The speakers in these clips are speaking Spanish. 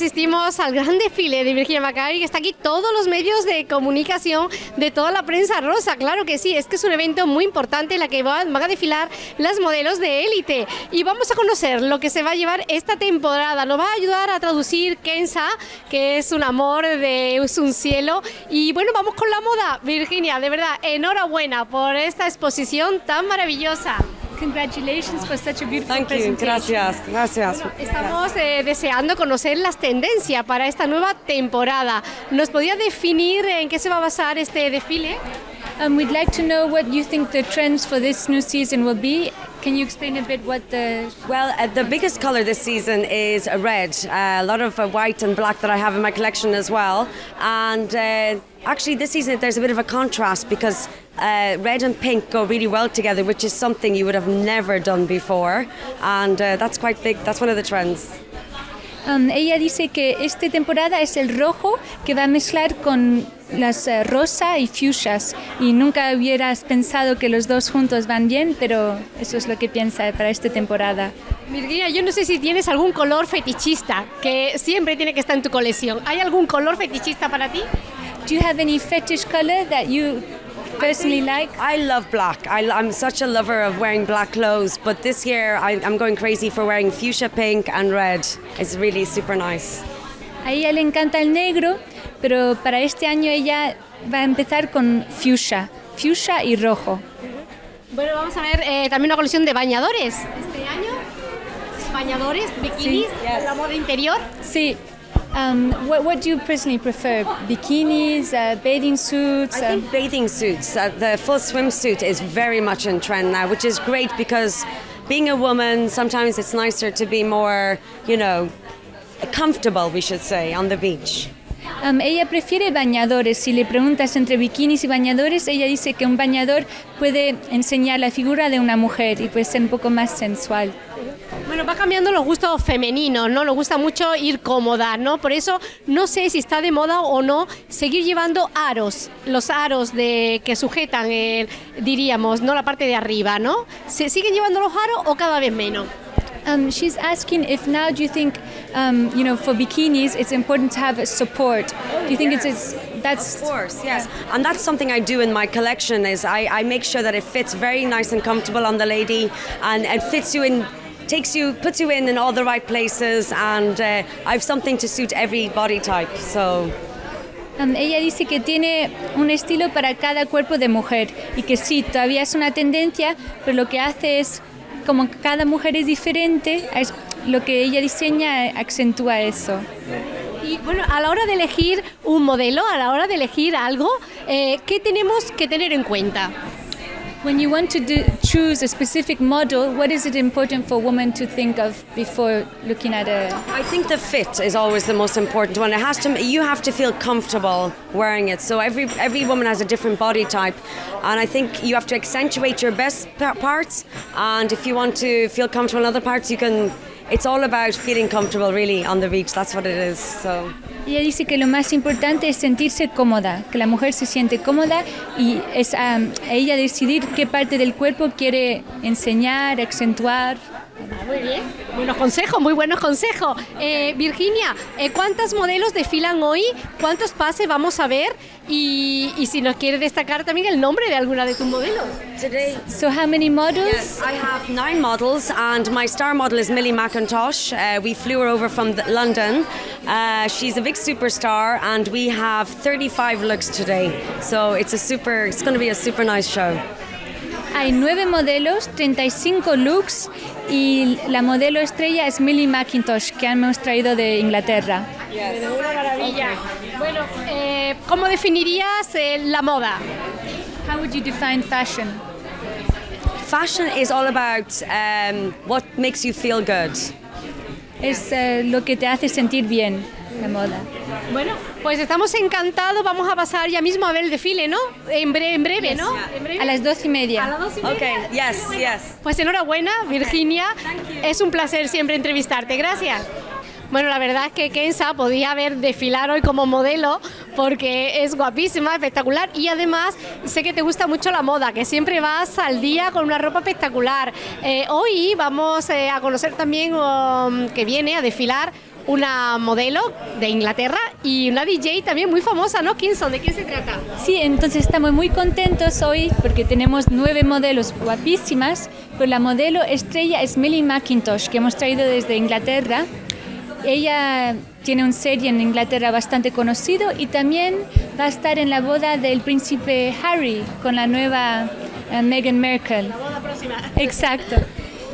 asistimos al gran desfile de Virginia Macari, que está aquí todos los medios de comunicación, de toda la prensa rosa, claro que sí, es que es un evento muy importante en la que van a desfilar las modelos de élite, y vamos a conocer lo que se va a llevar esta temporada. Nos va a ayudar a traducir Kenza, que es un amor, es un cielo, y bueno, vamos con la moda. Virginia, de verdad, enhorabuena por esta exposición tan maravillosa. Congratulations for such a beautiful presentation. Gracias, gracias. Bueno, estamos deseando conocer las tendencias para esta nueva temporada. ¿Nos podía definir en qué se va a basar este desfile? We'd like to know what you think the trends for this new season will be. Can you explain a bit what the... Well, the biggest color this season is red. A lot of white and black that I have in my collection as well. And actually this season there's a bit of a contrast because red and pink go really well together, which is something you would have never done before. And that's quite big. That's one of the trends. Ella dice que esta temporada es el rojo que va a mezclar con las rosa y fuchsias, y nunca hubieras pensado que los dos juntos van bien, pero eso es lo que piensa para esta temporada. Virginia, yo no sé si tienes algún color fetichista que siempre tiene que estar en tu colección. ¿Hay algún color fetichista para ti? Do you have any fetish color that you personally like? I love black. I'm such a lover of wearing black clothes, but this year I'm going crazy for wearing fuchsia, pink and red. It's really super nice. A ella le encanta el negro, pero para este año ella va a empezar con fuchsia y rojo. Bueno, vamos a ver también una colección de bañadores este año. Bañadores, bikinis, sí. La moda interior. Sí. What do you personally prefer? Bikinis, bathing suits? I think bathing suits. The full swimsuit is very much in trend now, which is great because being a woman, sometimes it's nicer to be more, you know, comfortable, we should say, on the beach. Ella prefiere bañadores. Si le preguntas entre bikinis y bañadores, ella dice que un bañador puede enseñar la figura de una mujer y puede ser un poco más sensual. Bueno, va cambiando los gustos femeninos, ¿no? Le gusta mucho ir cómoda, ¿no? Por eso no sé si está de moda o no seguir llevando aros, los aros que sujetan, diríamos, ¿no? La parte de arriba, ¿no? ¿Se siguen llevando los aros o cada vez menos? She's asking if now do you think, you know, for bikinis it's important to have support. Do you think that's... Of course, yes. And that's something I do in my collection is I make sure that it fits very nice and comfortable on the lady, and it fits you in... puts you in all the right places, and I've something to suit every body type, so... ella dice que tiene un estilo para cada cuerpo de mujer, y que sí, todavía es una tendencia, pero lo que hace es, como cada mujer es diferente, es lo que ella diseña acentúa eso. Y bueno, a la hora de elegir un modelo, a la hora de elegir algo, ¿qué tenemos que tener en cuenta? When you want to choose a specific model, what is it important for women to think of before looking at a... I think the fit is always the most important one. It has to, you have to feel comfortable wearing it. So every woman has a different body type, and I think you have to accentuate your best parts, and if you want to feel comfortable in other parts, you can... It's all about feeling comfortable really on the beach, that's what it is, so... Ella dice que lo más importante es sentirse cómoda, que la mujer se siente cómoda, y es a ella decidir qué parte del cuerpo quiere enseñar, acentuar. Muy bien, buenos consejos, muy buenos consejos. Virginia, ¿cuántas modelos desfilan hoy? ¿Cuántos pases vamos a ver? Y si nos quiere destacar también el nombre de alguna de tus modelos. Today. So how many models? Yes, I have 9 models, and my star model is Millie Mackintosh. We flew her over from London. She's a big superstar, and we have 35 looks today. So it's going to be a super nice show. Hay 9 modelos, 35 looks, y la modelo estrella es Millie Mackintosh, que hemos traído de Inglaterra. Yes. Una maravilla. Bueno, ¿cómo definirías la moda? How would you define fashion? Fashion is all about what makes you feel good. Es lo que te hace sentir bien, la moda. Bueno, pues estamos encantados, vamos a pasar ya mismo a ver el desfile, ¿no? En breve, ¿no? En breve. A las 12:30. A las 12:30. Okay, yes, bueno. Pues enhorabuena, Virginia. Okay. Es un placer siempre entrevistarte, gracias. Bueno, la verdad es que Kenza podía haber desfilar hoy como modelo porque es guapísima, espectacular, y además sé que te gusta mucho la moda, que siempre vas al día con una ropa espectacular. Hoy vamos a conocer también que viene a desfilar una modelo de Inglaterra y una DJ también muy famosa, ¿no? ¿Quién son? ¿De quién se trata? Sí, entonces estamos muy contentos hoy porque tenemos 9 modelos guapísimas, pero la modelo estrella es Millie Mackintosh, que hemos traído desde Inglaterra. Ella tiene un serie en Inglaterra bastante conocido y también va a estar en la boda del príncipe Harry con la nueva Meghan Markle. La boda próxima. Exacto.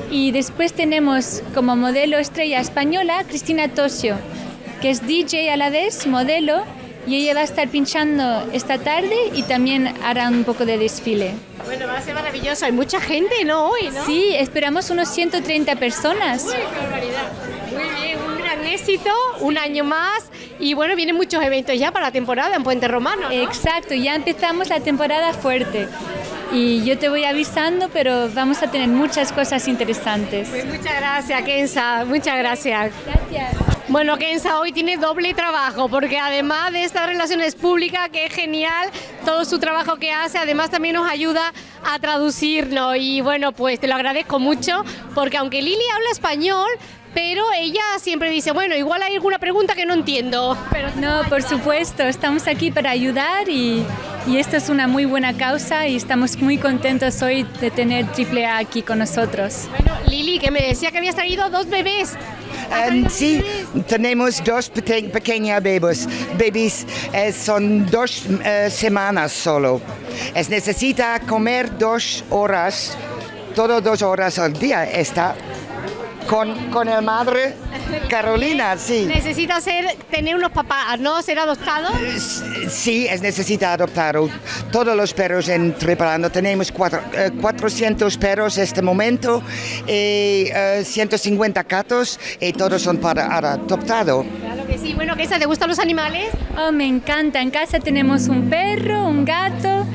Y después tenemos como modelo estrella española Cristina Tosio, que es DJ Aladés, modelo, y ella va a estar pinchando esta tarde y también hará un poco de desfile. Bueno, va a ser maravilloso. Hay mucha gente, ¿no? Hoy, ¿no? Sí, esperamos unos 130 personas. ¡Uy, qué barbaridad! Muy bien, un gran éxito, un año más. Y bueno, vienen muchos eventos ya para la temporada en Puente Romano, ¿no? Exacto, ya empezamos la temporada fuerte. Y yo te voy avisando, pero vamos a tener muchas cosas interesantes. Pues muchas gracias, Kenza, muchas gracias. Gracias. Bueno, Kenza hoy tiene doble trabajo, porque además de estas relaciones públicas, que es genial, todo su trabajo que hace, además también nos ayuda a traducirlo. Y bueno, pues te lo agradezco mucho, porque aunque Lili habla español, pero ella siempre dice, bueno, igual hay alguna pregunta que no entiendo. Pero no, por supuesto, estamos aquí para ayudar y esta es una muy buena causa y estamos muy contentos hoy de tener AAA aquí con nosotros. Bueno, Lili, que me decía que habías traído 2 bebés. Sí, tenemos 2 pequeños bebés. Son 2 semanas solo. Es necesita comer 2 horas, todo 2 horas al día está. Con el madre Carolina, sí. Necesita tener unos papás, ¿no? ¿Ser adoptado? Sí, necesita adoptarlo. Todos los perros en Triparando. Tenemos 400 perros en este momento, y 150 gatos, y todos son para adoptado. Claro que sí. Bueno, Kenza, ¿te gustan los animales? Oh, me encanta. En casa tenemos un perro, un gato.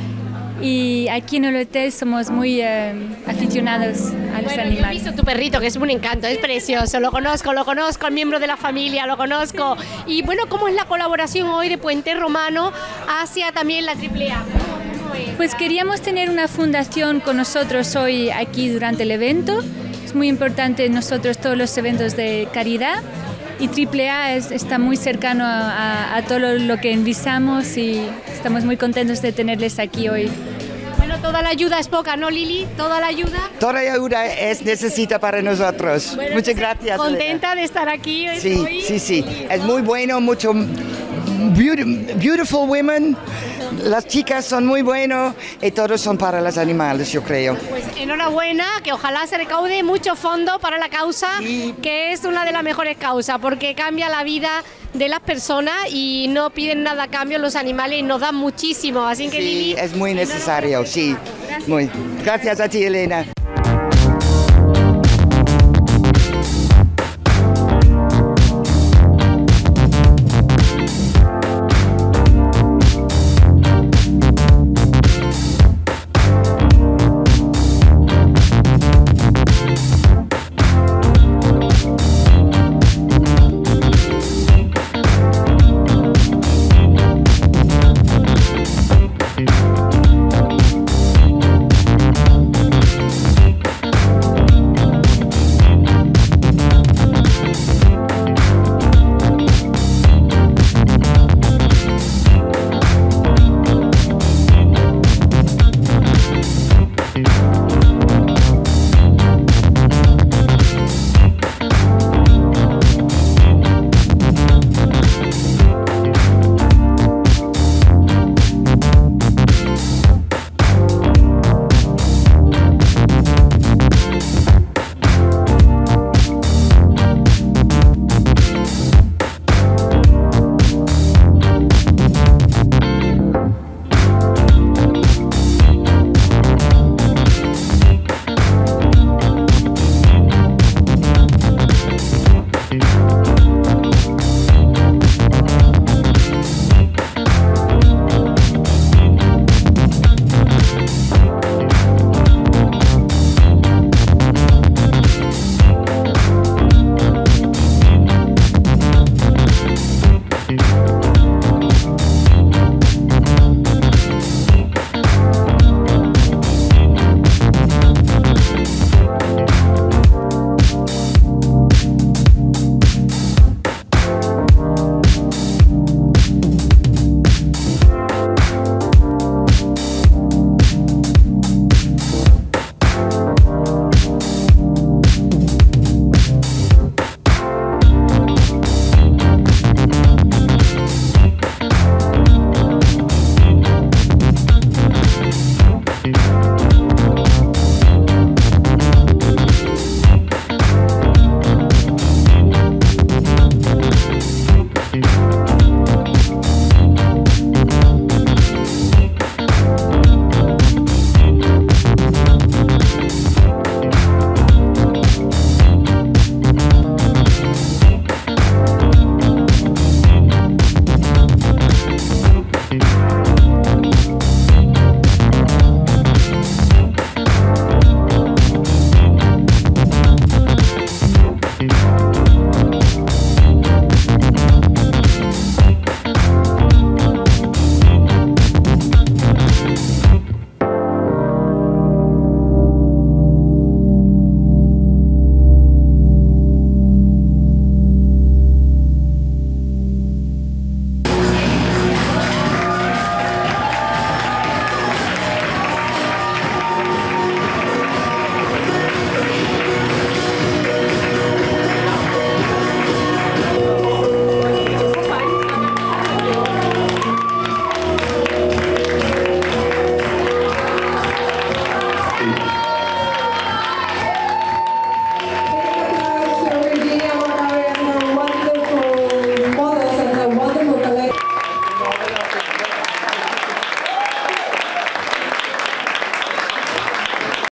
Y aquí en el hotel somos muy aficionados a los animales. Yo he visto tu perrito, que es un encanto, es precioso, lo conozco, es miembro de la familia, lo conozco. Sí. Y bueno, ¿cómo es la colaboración hoy de Puente Romano hacia también la AAA? Pues queríamos tener una fundación con nosotros hoy aquí durante el evento. Es muy importante nosotros todos los eventos de caridad. Y AAA está muy cercano a todo lo que envisamos y estamos muy contentos de tenerles aquí hoy. Bueno, toda la ayuda es poca, ¿no, Lili? ¿Toda la ayuda? Toda la ayuda es necesita para nosotros. Bueno, muchas gracias. ¿Contenta de estar aquí hoy? Sí, sí, sí. Es muy bueno, mucho... Beautiful women, las chicas son muy buenas y todos son para los animales, yo creo. Pues enhorabuena, que ojalá se recaude mucho fondo para la causa, sí, que es una de las mejores causas, porque cambia la vida de las personas y no piden nada a cambio los animales y nos dan muchísimo. Así que sí, Lili, es muy necesario, sí. Gracias. Gracias a ti, Elena.